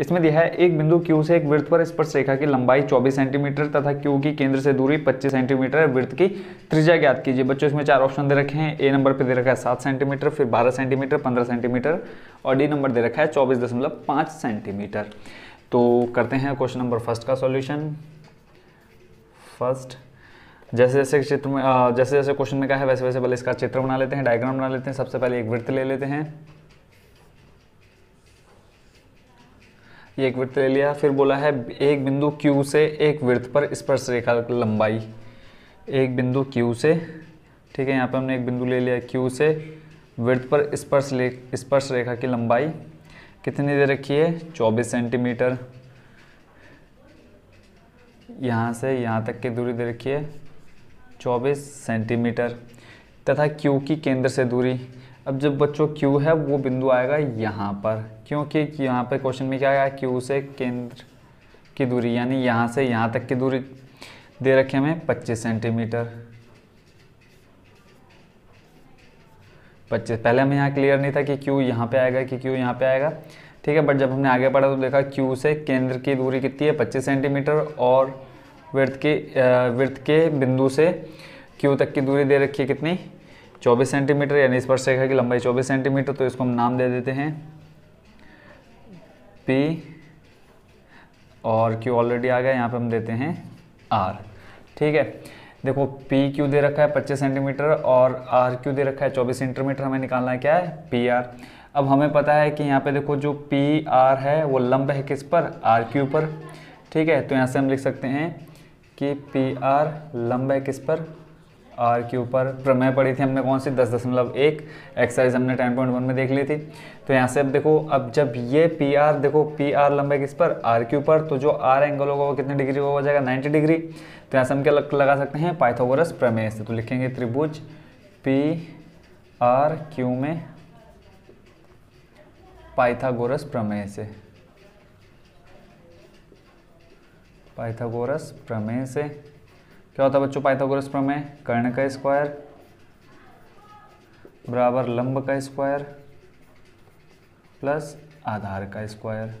इसमें दिया है एक बिंदु Q से एक वृत्त पर स्पर्श रेखा की लंबाई 24 सेंटीमीटर तथा Q की केंद्र से दूरी 25 सेंटीमीटर, वृत्त की त्रिज्या ज्ञात कीजिए। बच्चों इसमें चार ऑप्शन दे रखे हैं। ए नंबर पे दे रखा है 7 सेंटीमीटर, फिर 12 सेंटीमीटर, 15 सेंटीमीटर और डी नंबर दे रखा है 24.5 सेंटीमीटर। तो करते हैं क्वेश्चन नंबर फर्स्ट का सॉल्यूशन। फर्स्ट जैसे जैसे क्वेश्चन में कहा है वैसे वैसे पहले इसका चित्र बना लेते हैं, डायग्राम बना लेते हैं। सबसे पहले एक वृत्त ले लेते हैं, ये एक वृत्त ले लिया। फिर बोला है एक बिंदु Q से एक वृत्त पर स्पर्श रेखा की लंबाई, एक बिंदु Q से, ठीक है, यहाँ पे हमने एक बिंदु ले लिया Q से वृत्त पर स्पर्श रेखा की लंबाई कितनी दे रखी है 24 सेंटीमीटर, यहाँ से यहाँ तक की दूरी दे रखी है 24 सेंटीमीटर तथा Q की केंद्र से दूरी। अब जब बच्चों Q है वो बिंदु आएगा यहाँ पर, क्योंकि यहाँ पे क्वेश्चन में क्या आया Q से केंद्र की दूरी, यानी यहाँ से यहाँ तक की दूरी दे रखी हमें 25 सेंटीमीटर। 25 पहले हमें यहाँ क्लियर नहीं था कि Q यहाँ पे आएगा कि Q यहाँ पे आएगा, ठीक है, बट जब हमने आगे पढ़ा तो देखा Q से केंद्र की दूरी कितनी है 25 सेंटीमीटर और वृत्त के बिंदु से Q तक की दूरी दे रखी है कितनी 24 सेंटीमीटर, यानी स्पर्श रेखा की लंबाई 24 सेंटीमीटर। तो इसको हम नाम दे देते हैं P और Q ऑलरेडी आ गया, यहाँ पे हम देते हैं R, ठीक है। देखो PQ दे रखा है 25 सेंटीमीटर और RQ दे रखा है 24 सेंटीमीटर, हमें निकालना है क्या है PR। अब हमें पता है कि यहाँ पे देखो जो PR है वो लंब है किस पर RQ पर, ठीक है, तो यहाँ से हम लिख सकते हैं कि PR लंब है किस पर आर के ऊपर। प्रमेय पढ़ी थी हमने कौन सी 10.1, एक्सरसाइज हमने 10.1 में देख ली थी। तो यहाँ से अब देखो, अब जब ये पी आर, देखो पी आर लंबा किस पर आर के ऊपर, तो जो आर एंगल होगा वो कितने डिग्री हो जाएगा 90 डिग्री। तो यहाँ से हम क्या लगा सकते हैं पाइथागोरस प्रमेय से। तो लिखेंगे त्रिभुज पी आर क्यू में पाइथागोरस प्रमेय से, पाइथागोरस प्रमेय से क्या होता है बच्चों पाइथागोरस प्रमेय, कर्ण का स्क्वायर बराबर लंब का स्क्वायर प्लस आधार का स्क्वायर,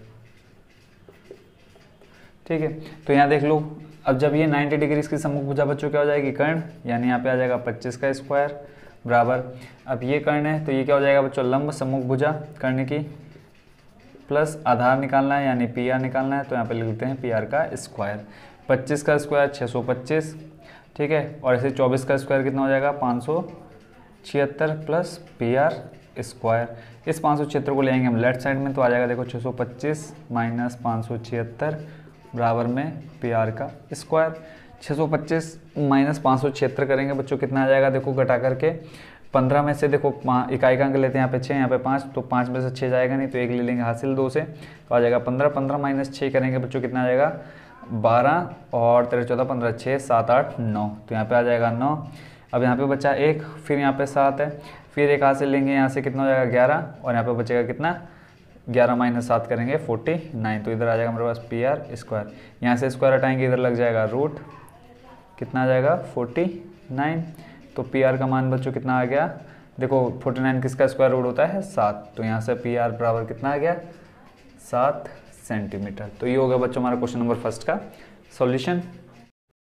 ठीक है। तो यहाँ देख लो, अब जब ये 90 डिग्री इसकी समभुजा बच्चों क्या हो जाएगी कर्ण, यानी यहाँ पे आ जाएगा 25 का स्क्वायर बराबर, अब ये कर्ण है तो ये क्या हो जाएगा बच्चों लंब समभुजा कर्ण की प्लस आधार निकालना है यानी पी आर निकालना है। तो यहाँ पे लिखते हैं पी आर का स्क्वायर, 25 का स्क्वायर 625, ठीक है, और ऐसे 24 का स्क्वायर कितना हो जाएगा 576 प्लस पी आर स्क्वायर। इस 576 को ले आएंगे हम लेफ्ट साइड में, तो आ जाएगा देखो 625 माइनस 576 बराबर में पी आर का स्क्वायर। 625 माइनस 576 करेंगे बच्चों कितना आ जाएगा, देखो घटा करके 15 में से, देखो इकाई का अंक लेते हैं यहाँ पे 6, यहाँ पे 5, तो 5 में से 6 जाएगा नहीं तो एक ले लेंगे हासिल 2 से, तो आ जाएगा 15। 15 माइनस 6 करेंगे बच्चों कितना आ जाएगा 12 और 13 14 15 6 7 8 9, तो यहाँ पे आ जाएगा 9। अब यहाँ पे बचा 1, फिर यहाँ पे 7 है, फिर एक हाथ से लेंगे यहाँ से कितना हो जाएगा 11 और यहाँ पे बचेगा कितना 11 माइनस 7 करेंगे 49, तो इधर आ जाएगा हमारे पास पी आर स्क्वायर। यहाँ से स्क्वायर हटाएंगे, इधर लग जाएगा रूट, कितना आ जाएगा 49। तो पी आर का मान बच्चों कितना आ गया, देखो 49 किसका स्क्वायर रूट होता है 7, तो यहाँ से पी आर बराबर कितना आ गया 7 सेंटीमीटर। तो ये होगा बच्चों हमारा क्वेश्चन नंबर फर्स्ट का सॉल्यूशन।